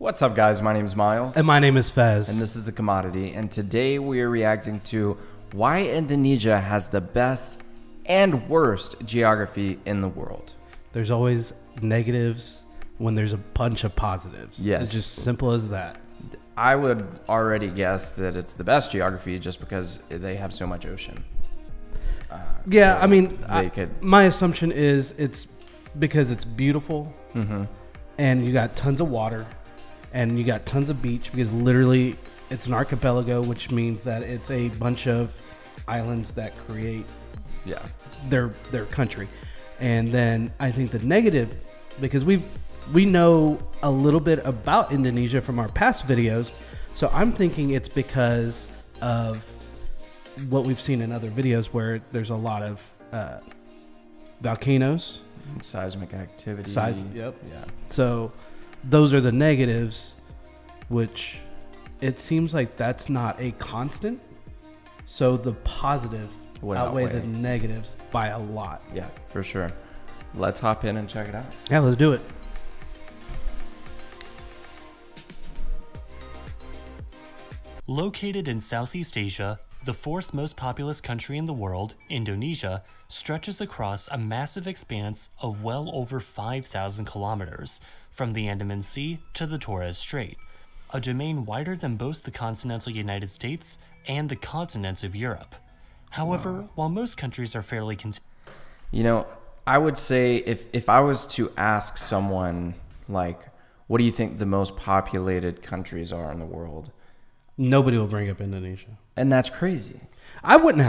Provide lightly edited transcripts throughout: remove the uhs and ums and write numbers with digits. What's up, guys? My name is Miles. And my name is Fez. And this is The Commodity. And today we are reacting to why Indonesia has the best and worst geography in the world. There's always negatives when there's a bunch of positives. Yes. It's just simple as that. I would already guess that it's the best geography just because they have so much ocean. Yeah, so I mean, my assumption is it's because it's beautiful and you got tons of water. And you got tons of beach because literally it's an archipelago, which means that it's a bunch of islands that create their country. And then I think the negative, because we know a little bit about Indonesia from our past videos, so I'm thinking it's because of what we've seen in other videos where there's a lot of volcanoes, and seismic activity. So those are the negatives, which it seems like that's not a constant. So the positive would outweigh the negatives by a lot. Yeah, for sure. Let's hop in and check it out. Yeah, let's do it. Located in Southeast Asia, the fourth most populous country in the world, Indonesia, stretches across a massive expanse of well over 5,000 kilometers. From the Andaman Sea to the Torres Strait, a domain wider than both the continental United States and the continent of Europe. However, while most countries are fairly you know, I would say if I was to ask someone, like, what do you think the most populated countries are in the world? Nobody will bring up Indonesia. And that's crazy. I wouldn't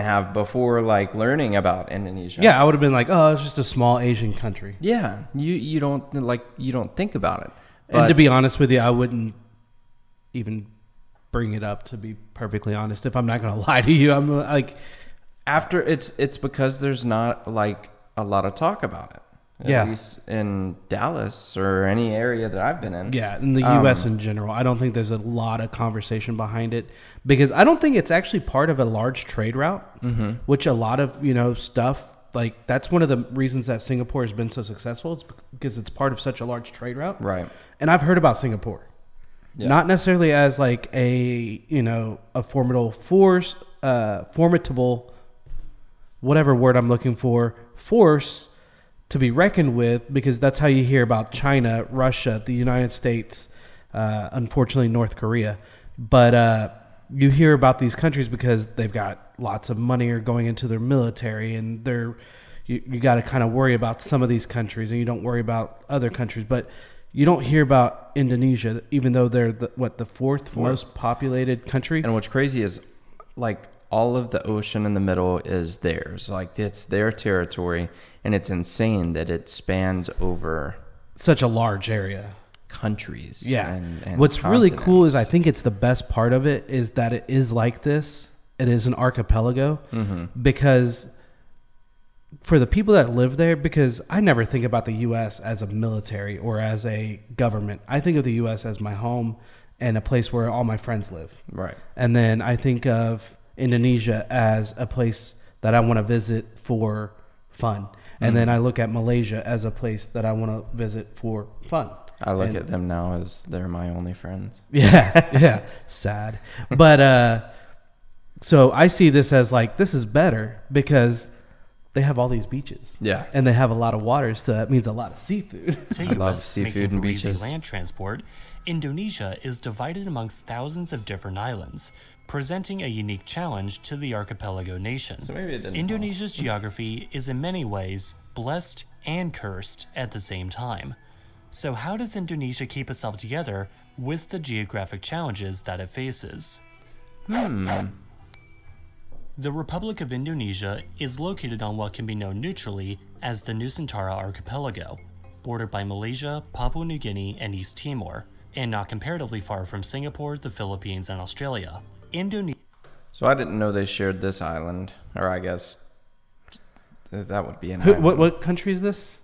have before, like, learning about Indonesia. Yeah, I would have been like, oh, it's just a small Asian country. Yeah, you don't, like, you don't think about it. But, and to be honest with you, I wouldn't even bring it up, to be perfectly honest. If I'm not going to lie to you, I'm like, after it's because there's not, like, a lot of talk about it. At least in Dallas or any area that I've been in. Yeah, in the U.S. In general. I don't think there's a lot of conversation behind it because I don't think it's actually part of a large trade route, which a lot of, you know, stuff, like, that's one of the reasons that Singapore has been so successful. It's because it's part of such a large trade route. Right. And I've heard about Singapore. Yeah. Not necessarily as, like, a, you know, a formidable force, formidable, whatever word I'm looking for, force to be reckoned with, because that's how you hear about China, Russia, the United States, unfortunately North Korea. But you hear about these countries because they've got lots of money or going into their military, and you got to kind of worry about some of these countries, and you don't worry about other countries. But you don't hear about Indonesia, even though they're the fourth most populated country. And what's crazy is, like, all of the ocean in the middle is theirs. Like, it's their territory, and it's insane that it spans over such a large area. Countries. Yeah. And what's really cool is, I think it's the best part of it is that it is like this. It is an archipelago because for the people that live there, because I never think about the U.S. as a military or as a government. I think of the U.S. as my home and a place where all my friends live. Right. And then I think of Indonesia as a place that I want to visit for fun. And then I look at Malaysia as a place that I want to visit for fun. I look at them now as they're my only friends. Yeah. Yeah. Sad. But so I see this as, like, this is better because they have all these beaches. Yeah. And they have a lot of water, so that means a lot of seafood. I love seafood and beaches. Land transport, Indonesia is divided amongst thousands of different islands, presenting a unique challenge to the archipelago nation. So maybe it didn't Indonesia's geography is in many ways blessed and cursed at the same time. So how does Indonesia keep itself together with the geographic challenges that it faces? The Republic of Indonesia is located on what can be known neutrally as the Nusantara archipelago, bordered by Malaysia, Papua New Guinea, and East Timor, and not comparatively far from Singapore, the Philippines, and Australia. So I didn't know they shared this island, or I guess that would be an island. What country is this?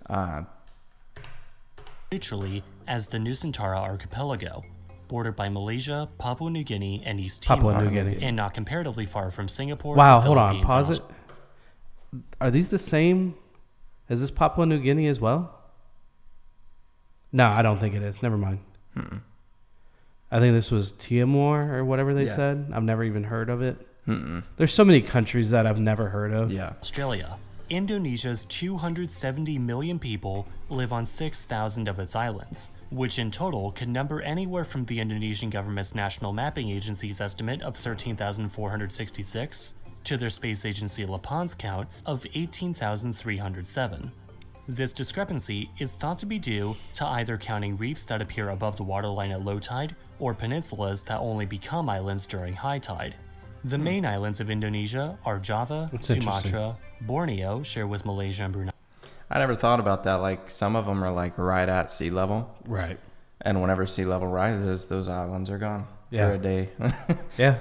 Neutrally as the Nusantara archipelago, bordered by Malaysia, Papua New Guinea, and East Timor, and not comparatively far from Singapore. Wow, hold on, pause it. Are these the same? Is this Papua New Guinea as well? No, I don't think it is. Never mind. Mm-mm. I think this was Timor or whatever they said. I've never even heard of it. Mm-mm. There's so many countries that I've never heard of. Yeah. Australia. Indonesia's 270 million people live on 6,000 of its islands, which in total can number anywhere from the Indonesian government's National Mapping Agency's estimate of 13,466 to their space agency LAPAN's count of 18,307. This discrepancy is thought to be due to either counting reefs that appear above the waterline at low tide or peninsulas that only become islands during high tide. The main islands of Indonesia are Java, Sumatra, Borneo, shared with Malaysia and Brunei. I never thought about that. Like, some of them are like right at sea level. Right. And whenever sea level rises, those islands are gone for a day. Yeah.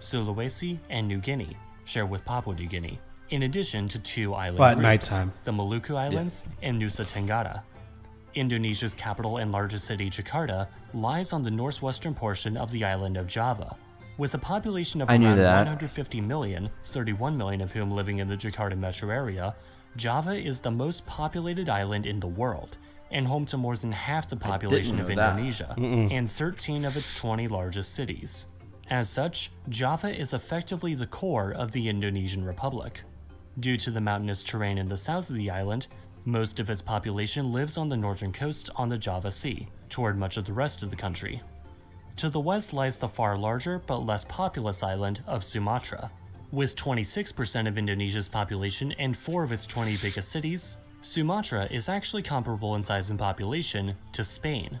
Sulawesi and New Guinea, shared with Papua New Guinea. In addition to two island groups, nighttime. The Maluku Islands and Nusa Tenggara. Indonesia's capital and largest city, Jakarta, lies on the northwestern portion of the island of Java. With a population of around 150 million, 31 million of whom living in the Jakarta metro area, Java is the most populated island in the world and home to more than half the population of Indonesia and 13 of its 20 largest cities. As such, Java is effectively the core of the Indonesian Republic. Due to the mountainous terrain in the south of the island, most of its population lives on the northern coast on the Java Sea, toward much of the rest of the country. To the west lies the far larger but less populous island of Sumatra. With 26% of Indonesia's population and 4 of its 20 biggest cities, Sumatra is actually comparable in size and population to Spain.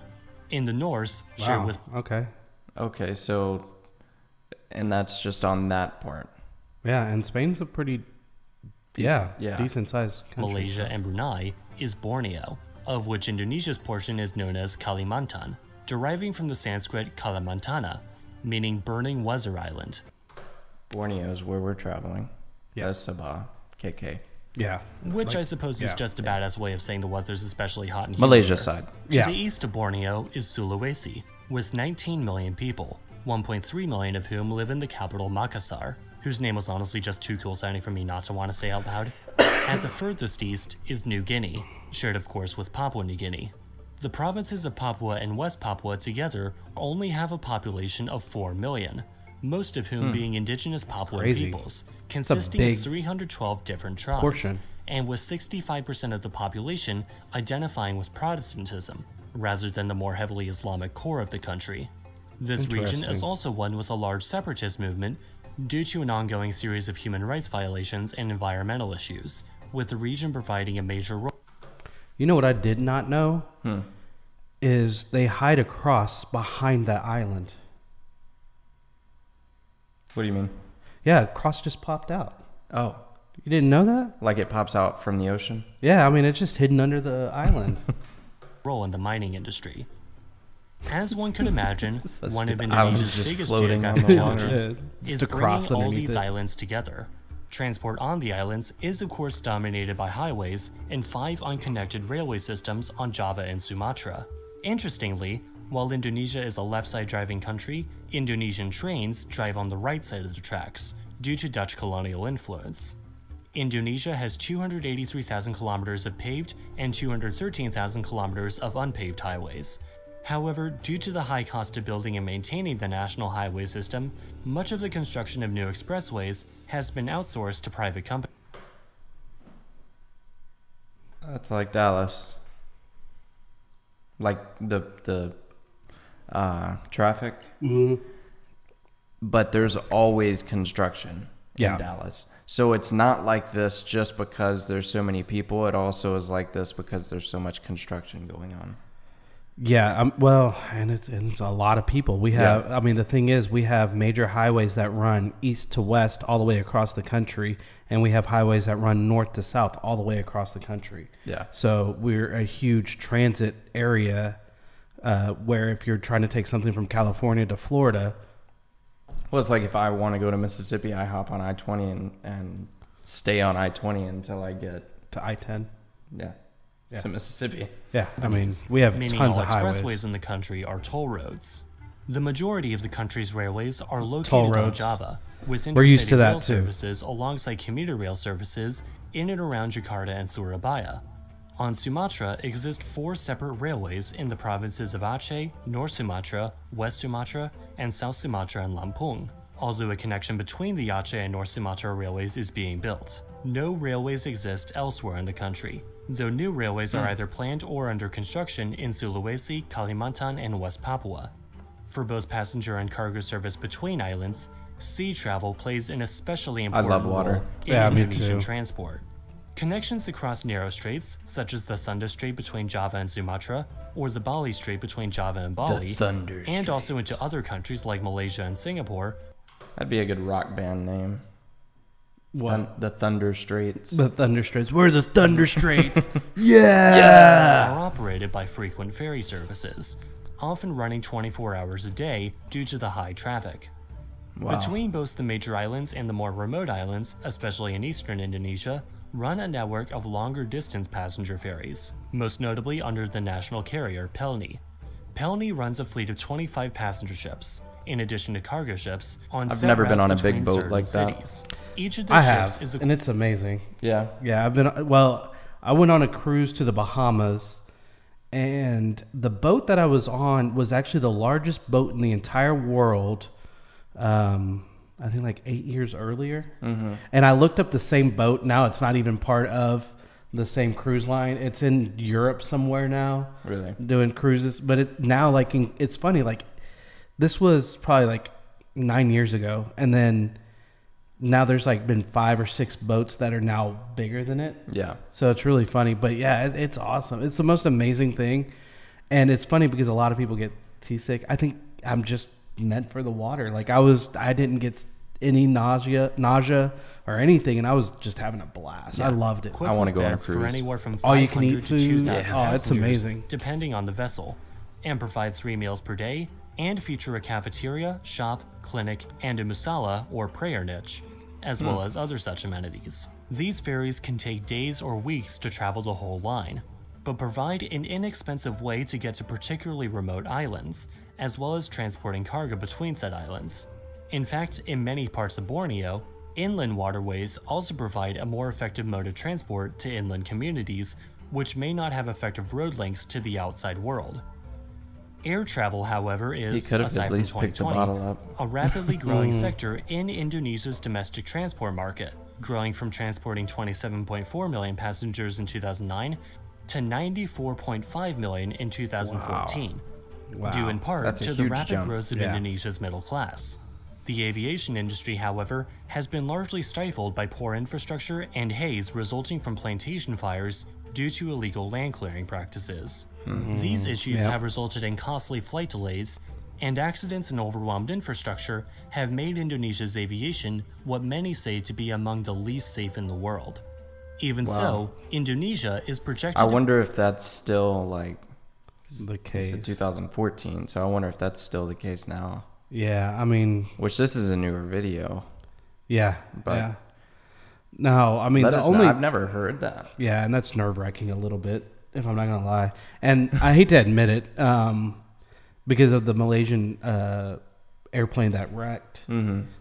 In the north, shared with... Okay, so... And that's just on that part. Yeah, and Spain's a pretty decent-sized country. Malaysia and Brunei is Borneo, of which Indonesia's portion is known as Kalimantan, deriving from the Sanskrit Kalimantana, meaning burning weather island. Borneo is where we're traveling. Yeah. Sabah, KK. Yeah. Which I suppose is just a badass way of saying the weather's especially hot in Malaysia side. To the east of Borneo is Sulawesi, with 19 million people. 1.3 million of whom live in the capital Makassar, whose name was honestly just too cool sounding for me not to want to say out loud. At the furthest east is New Guinea, shared of course with Papua New Guinea. The provinces of Papua and West Papua together only have a population of 4 million, most of whom being indigenous Papuan peoples, consisting of 312 different tribes, and with 65% of the population identifying with Protestantism, rather than the more heavily Islamic core of the country. This region is also one with a large separatist movement due to an ongoing series of human rights violations and environmental issues, with the region providing a major role. You know what I did not know? Is they hide a cross behind that island. What do you mean? Yeah, a cross just popped out. Oh. You didn't know that? Like it pops out from the ocean? Yeah, I mean, it's just hidden under the island. Role in the mining industry. As one could imagine, one of Indonesia's biggest geographic challenges is bringing all these islands together. Transport on the islands is of course dominated by highways and 5 unconnected railway systems on Java and Sumatra. Interestingly, while Indonesia is a left-side driving country, Indonesian trains drive on the right side of the tracks, due to Dutch colonial influence. Indonesia has 283,000 kilometers of paved and 213,000 kilometers of unpaved highways. However, due to the high cost of building and maintaining the national highway system, much of the construction of new expressways has been outsourced to private companies. That's like Dallas. Like the traffic. Mm-hmm. But there's always construction in Dallas. So it's not like this just because there's so many people. It also is like this because there's so much construction going on. Yeah, well, and it's a lot of people. We have, I mean, the thing is, we have major highways that run east to west all the way across the country, and we have highways that run north to south all the way across the country. Yeah. So we're a huge transit area where if you're trying to take something from California to Florida. Well, it's like if I want to go to Mississippi, I hop on I-20 and stay on I-20 until I get to I-10. Yeah. To Mississippi. Yeah, I mean, we have tons of highways. Expressways in the country are toll roads. The majority of the country's railways are located in Java, with intercity rail services alongside commuter rail services in and around Jakarta and Surabaya. On Sumatra exist 4 separate railways in the provinces of Aceh, North Sumatra, West Sumatra, and South Sumatra and Lampung, although a connection between the Aceh and North Sumatra railways is being built. No railways exist elsewhere in the country, though new railways are either planned or under construction in Sulawesi, Kalimantan, and West Papua. For both passenger and cargo service between islands, sea travel plays an especially important role in Indonesian transport. Connections across narrow straits, such as the Sunda Strait between Java and Sumatra, or the Bali Strait between Java and Bali, and also into other countries like Malaysia and Singapore. That'd be a good rock band name. What? The Thunder Straits. The Thunder Straits. We're the Thunder Straits. Yeah! Are operated by frequent ferry services, often running 24 hours a day due to the high traffic. Wow. Between both the major islands and the more remote islands, especially in eastern Indonesia, run a network of longer-distance passenger ferries, most notably under the national carrier Pelni. Pelni runs a fleet of 25 passenger ships, in addition to cargo ships, on I've never been on a big boat like that. Cities. Each of the ships is a and it's amazing. Yeah, yeah. I've been I went on a cruise to the Bahamas, and the boat that I was on was actually the largest boat in the entire world. I think like 8 years earlier, and I looked up the same boat. Now it's not even part of the same cruise line. It's in Europe somewhere now. Really? Doing cruises, but it now like in, it's funny like this was probably like 9 years ago, and then now there's like been 5 or 6 boats that are now bigger than it. Yeah. So it's really funny, but yeah, it's awesome. It's the most amazing thing, and it's funny because a lot of people get seasick. I think I'm just meant for the water. Like I didn't get any nausea or anything, and I was just having a blast. Yeah. I loved it. I want to go on a cruise. For anywhere from all you can eat food. Yeah. Oh, it's amazing. Depending on the vessel, and provide 3 meals per day, and feature a cafeteria, shop, clinic, and a musala or prayer niche, as well as other such amenities. These ferries can take days or weeks to travel the whole line, but provide an inexpensive way to get to particularly remote islands, as well as transporting cargo between said islands. In fact, in many parts of Borneo, inland waterways also provide a more effective mode of transport to inland communities, which may not have effective road links to the outside world. Air travel, however, is, aside from 2020, a rapidly growing sector in Indonesia's domestic transport market, growing from transporting 27.4 million passengers in 2009 to 94.5 million in 2014. Wow. Wow. Due in part to the rapid growth of Indonesia's middle class. The aviation industry, however, has been largely stifled by poor infrastructure and haze resulting from plantation fires due to illegal land clearing practices. These issues have resulted in costly flight delays, and accidents and overwhelmed infrastructure have made Indonesia's aviation what many say to be among the least safe in the world. Even so, Indonesia is projected I wonder if that's still like the case. It's 2014, so I wonder if that's still the case now. Yeah, I mean, which this is a newer video. Yeah, but no, I mean, the only I've never heard that. Yeah, and that's nerve-wracking a little bit, if I'm not gonna lie. And I hate to admit it, because of the Malaysian airplane that wrecked.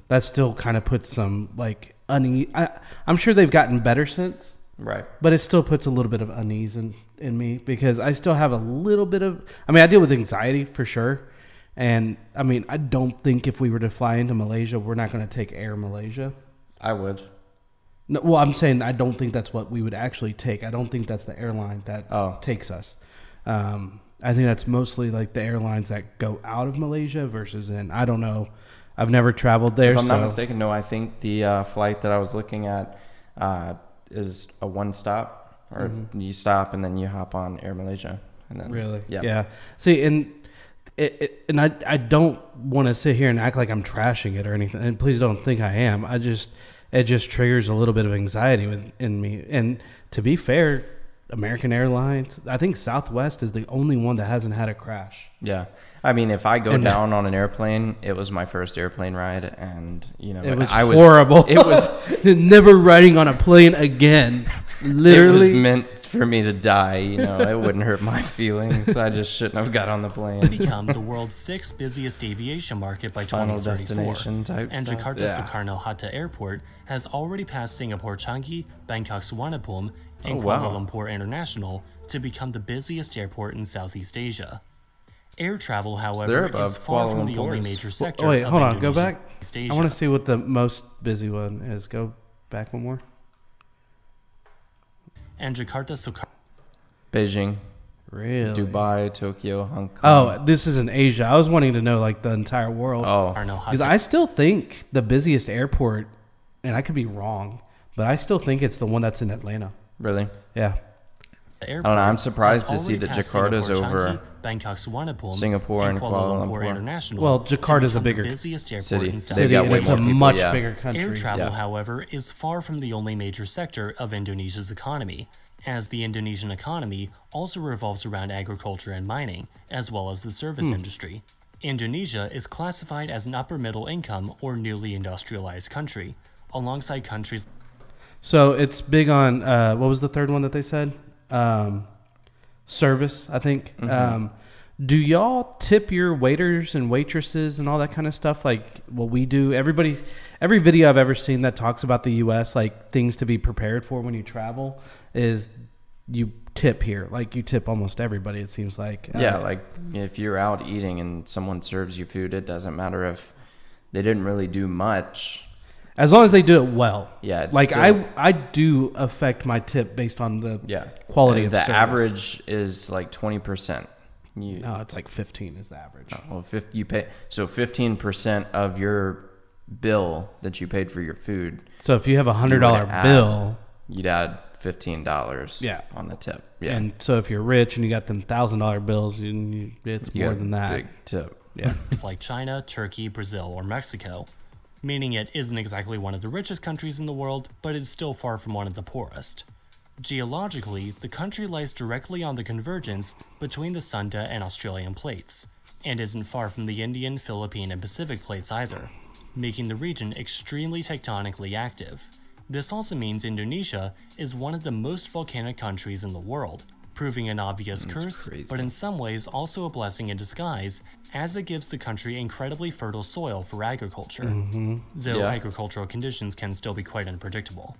That still kind of puts some like unease. I'm sure they've gotten better since. Right. But it still puts a little bit of unease in me, because I still have a little bit of, I mean, I deal with anxiety for sure. And I mean, I don't think if we were to fly into Malaysia, we're not going to take Air Malaysia. I would. No, well, I'm saying I don't think that's what we would actually take. I don't think that's the airline that takes us. I think that's mostly like the airlines that go out of Malaysia versus in. I don't know. I've never traveled there. If I'm not mistaken, no, I think the flight that I was looking at, is a one stop, or you stop and then you hop on Air Malaysia, and then yeah. See, and I don't want to sit here and act like I'm trashing it or anything, and please don't think I am. I just it just triggers a little bit of anxiety in me. And to be fair, American Airlines, I think Southwest is the only one that hasn't had a crash. Yeah, I mean, if I go down on an airplane, it was my first airplane ride, and you know, it was horrible. It was never riding on a plane again. Literally, it was meant for me to die. You know, it wouldn't hurt my feelings. I just shouldn't have got on the plane. Become the world's 6th busiest aviation market by 2034, and Jakarta Sukarno-Hatta Airport has already passed Singapore Changi, Bangkok's Wanapum, and Kuala Lumpur International to become the busiest airport in Southeast Asia. Air travel, however, is far from the only major sector. Wait, hold on, go back. I want to see what the most busy one is. Go back one more. And Jakarta, Sukarno, Beijing, really? Dubai, Tokyo, Hong Kong. Oh, this is in Asia. I was wanting to know like the entire world. Oh, because I still think the busiest airport, and I could be wrong, but I still think it's the one that's in Atlanta. Really? Yeah. I don't know. I'm surprised to see that Jakarta's over Singapore and Kuala Lumpur International. Well, Jakarta's a bigger city. It's a much bigger country. Air travel, however, is far from the only major sector of Indonesia's economy, as the Indonesian economy also revolves around agriculture and mining, as well as the service industry. Indonesia is classified as an upper-middle income or newly industrialized country, alongside countries. So it's big on, what was the third one that they said? Service, I think. Do y'all tip your waiters and waitresses and all that kind of stuff like what we do? Every video I've ever seen that talks about the U.S., like things to be prepared for when you travel, is you tip here. Like you tip almost everybody, it seems like. Yeah, like if you're out eating and someone serves you food, it doesn't matter if they didn't really do much. As long as they do it well. Yeah. Like still, I do affect my tip based on the quality of the service. The average is like 20%. No, it's like 15 is the average. Oh, well, you pay, so 15% of your bill that you paid for your food. So if you have a $100 bill, you'd add $15 on the tip. Yeah. And so if you're rich and you got them $1,000 bills, it's more than that. Big tip. Yeah. It's like China, Turkey, Brazil, or Mexico, meaning it isn't exactly one of the richest countries in the world, but it's still far from one of the poorest. Geologically, the country lies directly on the convergence between the Sunda and Australian plates, and isn't far from the Indian, Philippine, and Pacific plates either, making the region extremely tectonically active. This also means Indonesia is one of the most volcanic countries in the world, proving an obvious curse, but in some ways also a blessing in disguise, as it gives the country incredibly fertile soil for agriculture, though agricultural conditions can still be quite unpredictable.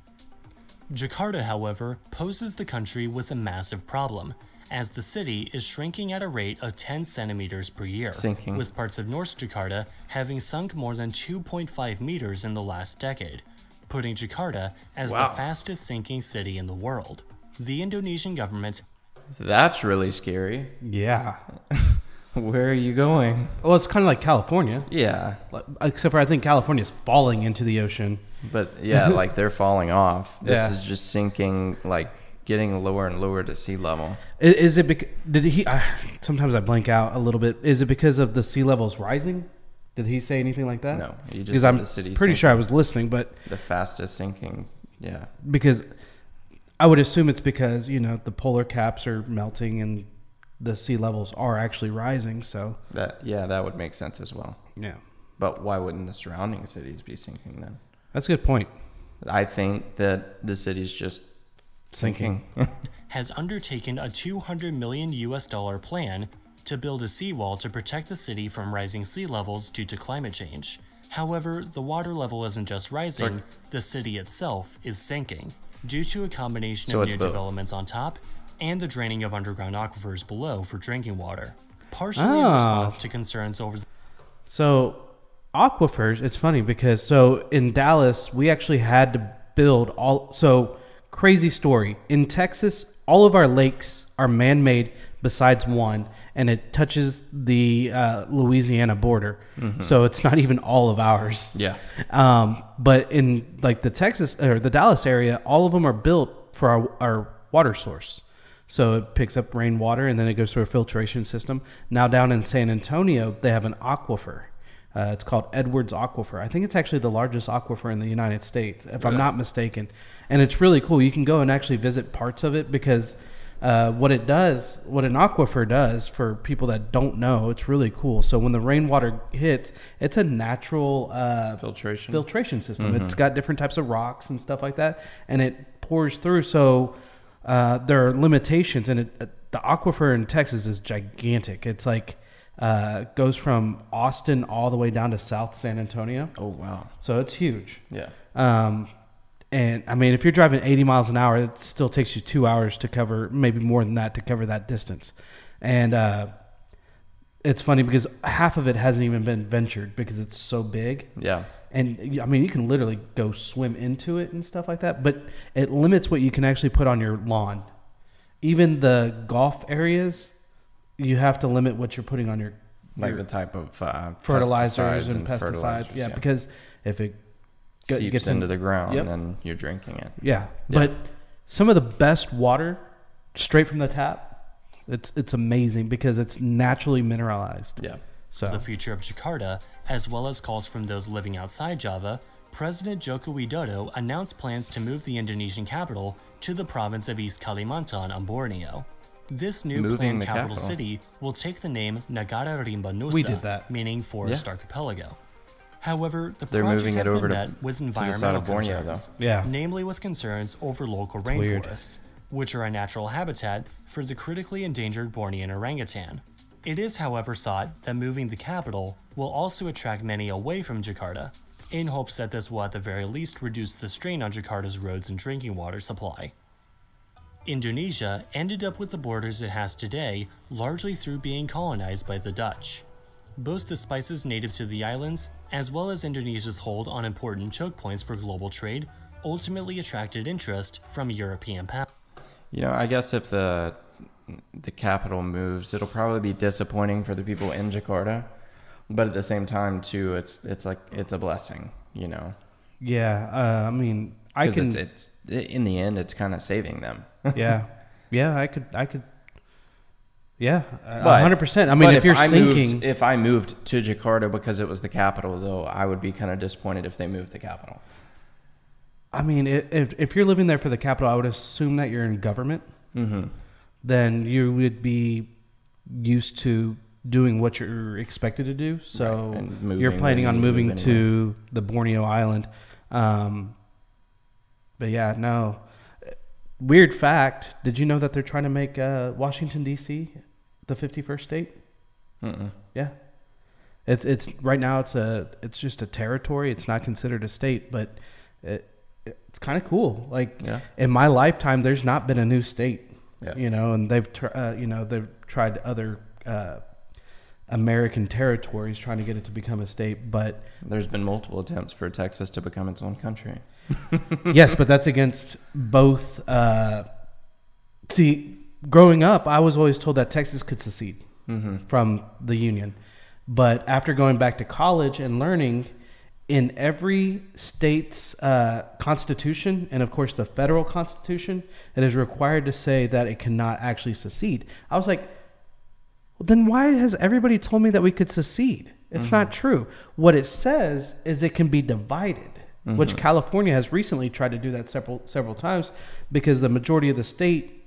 Jakarta, however, poses the country with a massive problem, as the city is shrinking at a rate of 10 centimeters per year, with parts of North Jakarta having sunk more than 2.5 meters in the last decade, putting Jakarta as the fastest sinking city in the world. The Indonesian government... That's really scary. Yeah. Where are you going? Well, it's kind of like California. Yeah. Except for I think California's falling into the ocean. But yeah, like they're falling off. This is just sinking, like getting lower and lower to sea level. Is it because, did he, sometimes I blank out a little bit. Is it because of the sea levels rising? Did he say anything like that? No. Because I'm pretty sure I was listening, but. The fastest sinking, yeah. Because I would assume it's because, you know, the polar caps are melting and the sea levels are actually rising, so that that would make sense as well. Yeah, but why wouldn't the surrounding cities be sinking then? That's a good point. I think that the city's just sinking. Has undertaken a $200 million US dollar plan to build a seawall to protect the city from rising sea levels due to climate change. However, the water level isn't just rising; the city itself is sinking due to a combination of new developments on top and the draining of underground aquifers below for drinking water, partially in response to concerns over the... So aquifers, it's funny because so in Dallas, we actually had to build all... So crazy story. In Texas, all of our lakes are man-made besides one, and it touches the Louisiana border. So it's not even all of ours. Yeah. But in like the Texas or the Dallas area, all of them are built for our water source. So it picks up rainwater and then it goes through a filtration system. Now down in San Antonio, they have an aquifer. It's called Edwards Aquifer. I think it's actually the largest aquifer in the United States, if I'm not mistaken. And it's really cool. You can go and actually visit parts of it because what it does, what an aquifer does for people that don't know, it's really cool. So when the rainwater hits, it's a natural filtration system. It's got different types of rocks and stuff like that, and it pours through. So... there are limitations, and the aquifer in Texas is gigantic. It's like goes from Austin all the way down to South San Antonio. Oh wow! So it's huge. Yeah. And I mean, if you're driving 80 miles an hour, it still takes you 2 hours to cover, maybe more than that, to cover that distance. And it's funny because half of it hasn't even been ventured because it's so big. Yeah. And I mean, you can literally go swim into it and stuff like that, but it limits what you can actually put on your lawn. Even the golf areas, you have to limit what you're putting on your, like the type of fertilizers and pesticides. Fertilizers, yeah, yeah, because if it seeps into the ground, yep, and you're drinking it. Yeah, yeah, but some of the best water straight from the tap. It's amazing because it's naturally mineralized. Yeah. So the future of Jakarta, as well as calls from those living outside Java, President Joko Widodo announced plans to move the Indonesian capital to the province of East Kalimantan on Borneo. This new planned capital city will take the name Nagara Rimba Nusa, meaning forest, yeah, archipelago. However, the project has been met with environmental concerns, yeah, namely with concerns over local rainforests, which are a natural habitat for the critically endangered Bornean orangutan. It is, however, thought that moving the capital will also attract many away from Jakarta, in hopes that this will at the very least reduce the strain on Jakarta's roads and drinking water supply. Indonesia ended up with the borders it has today largely through being colonized by the Dutch. Both the spices native to the islands, as well as Indonesia's hold on important choke points for global trade, ultimately attracted interest from European powers. You know, I guess if the capital moves, it'll probably be disappointing for the people in Jakarta, but at the same time too, it's like, it's a blessing, you know? Yeah. I mean, I can, it's in the end, it's kind of saving them. Yeah. Yeah. I could. Yeah. 100%. I mean, if you're sinking, if I moved to Jakarta because it was the capital though, I would be kind of disappointed if they moved the capital. I mean, if you're living there for the capital, I would assume that you're in government. Mm-hmm. Then you would be used to doing what you're expected to do. So right, you're planning on moving to the Borneo island. But yeah, no. Weird fact, did you know that they're trying to make Washington, D.C. the 51st state? Mm-mm. Yeah. It's right now it's just a territory. It's not considered a state, but it's kind of cool. Like, yeah, in my lifetime, there's not been a new state. Yeah. You know, and they've tried other American territories trying to get it to become a state, but there's been multiple attempts for Texas to become its own country. Yes, but that's against both. See, growing up, I was always told that Texas could secede, mm-hmm, from the Union, but after going back to college and learning, in every state's constitution, and of course the federal constitution, it is required to say that it cannot actually secede. I was like, well, then why has everybody told me that we could secede? It's, mm-hmm, not true. What it says is it can be divided, mm-hmm, which California has recently tried to do that several times because the majority of the state,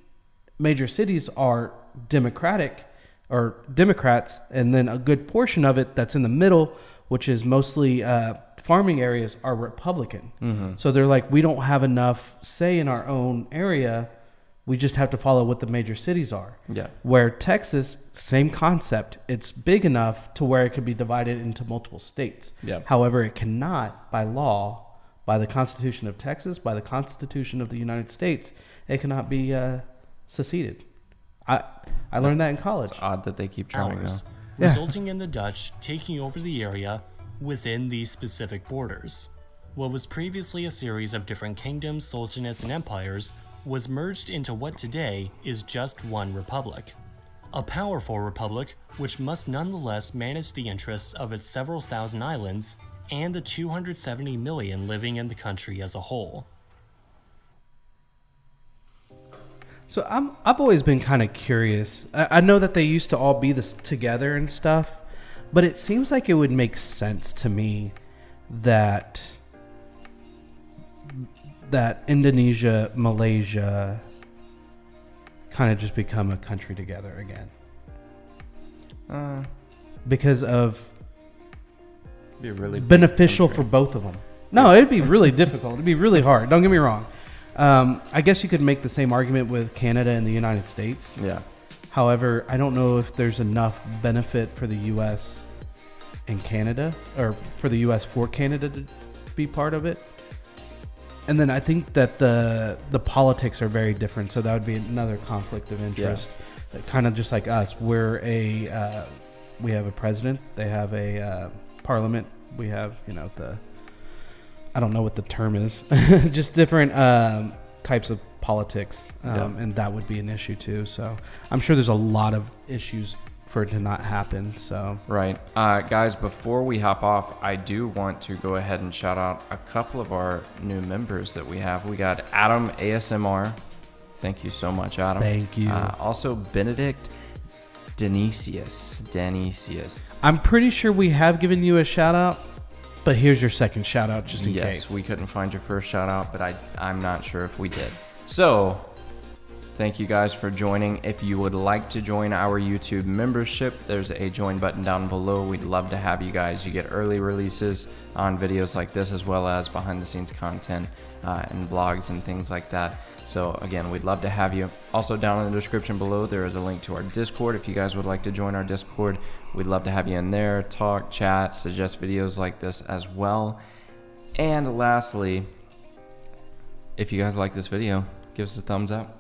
major cities are Democrats, and then a good portion of it that's in the middle, which is mostly farming areas, are Republican. Mm-hmm. So they're like, we don't have enough say in our own area. We just have to follow what the major cities are. Yeah. Where Texas, same concept. It's big enough to where it could be divided into multiple states. Yeah. However, it cannot, by law, by the Constitution of Texas, by the Constitution of the United States, it cannot be seceded. I learned that in college. It's odd that they keep trying though. Yeah. Resulting in the Dutch taking over the area within these specific borders. What was previously a series of different kingdoms, sultanates, and empires was merged into what today is just one republic. A powerful republic which must nonetheless manage the interests of its several thousand islands and the 270 million living in the country as a whole. So I've always been kind of curious. I know that they used to all be this together and stuff, but it seems like it would make sense to me that Indonesia, Malaysia kind of just become a country together again. Because of be really beneficial for both of them. No, it'd be really difficult. It'd be really hard. Don't get me wrong. I guess you could make the same argument with Canada and the United States. Yeah. However, I don't know if there's enough benefit for the U.S. and Canada, or for the U.S. for Canada to be part of it. And then I think that the politics are very different, so that would be another conflict of interest. Yeah. Kind of just like us, we're a we have a president, they have a parliament, we have, you know, the I don't know what the term is, just different types of politics, yeah. And that would be an issue too. So I'm sure there's a lot of issues for it to not happen. So right, guys, before we hop off, I do want to go ahead and shout out a couple of our new members that we have. We got Adam ASMR. Thank you so much, Adam. Thank you. Also Benedict Danesius. I'm pretty sure we have given you a shout out, but here's your second shout out just in case. Yes, we couldn't find your first shout out, but I'm not sure if we did. So thank you guys for joining. If you would like to join our YouTube membership, there's a join button down below. We'd love to have you guys. You get early releases on videos like this, as well as behind the scenes content and vlogs and things like that. So again, we'd love to have you. Also down in the description below, there is a link to our Discord. If you guys would like to join our Discord, we'd love to have you in there, talk, chat, suggest videos like this as well. And lastly, if you guys like this video, give us a thumbs up.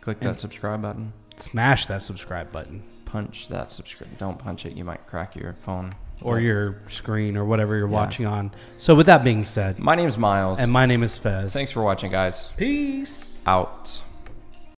Click that subscribe button. Smash that subscribe button. Punch that subscribe. Don't punch it. You might crack your phone. Or your screen or whatever you're watching on. So with that being said. My name's Miles. And my name is Fez. Thanks for watching, guys. Peace. Out.